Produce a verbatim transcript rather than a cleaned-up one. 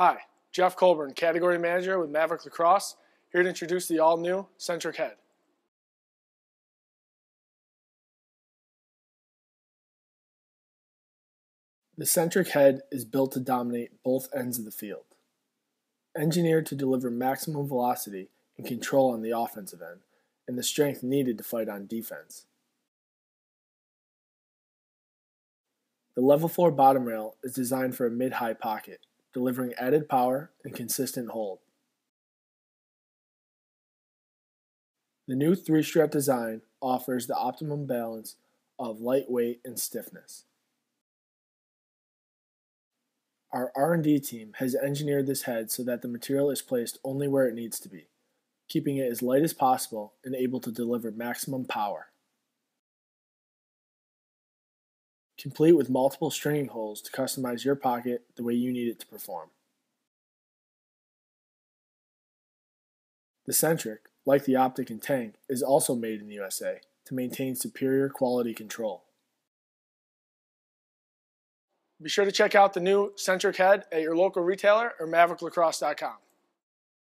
Hi, Jeff Colburn, Category Manager with Maverik Lacrosse, here to introduce the all-new Centrik Head. The Centrik Head is built to dominate both ends of the field. Engineered to deliver maximum velocity and control on the offensive end, and the strength needed to fight on defense. The level four bottom rail is designed for a mid-high pocket, delivering added power and consistent hold. The new three-strap design offers the optimum balance of lightweight and stiffness. Our R and D team has engineered this head so that the material is placed only where it needs to be, keeping it as light as possible and able to deliver maximum power. Complete with multiple stringing holes to customize your pocket the way you need it to perform. The Centrik, like the Optic and Tank, is also made in the U S A to maintain superior quality control. Be sure to check out the new Centrik Head at your local retailer or Maverik Lacrosse dot com.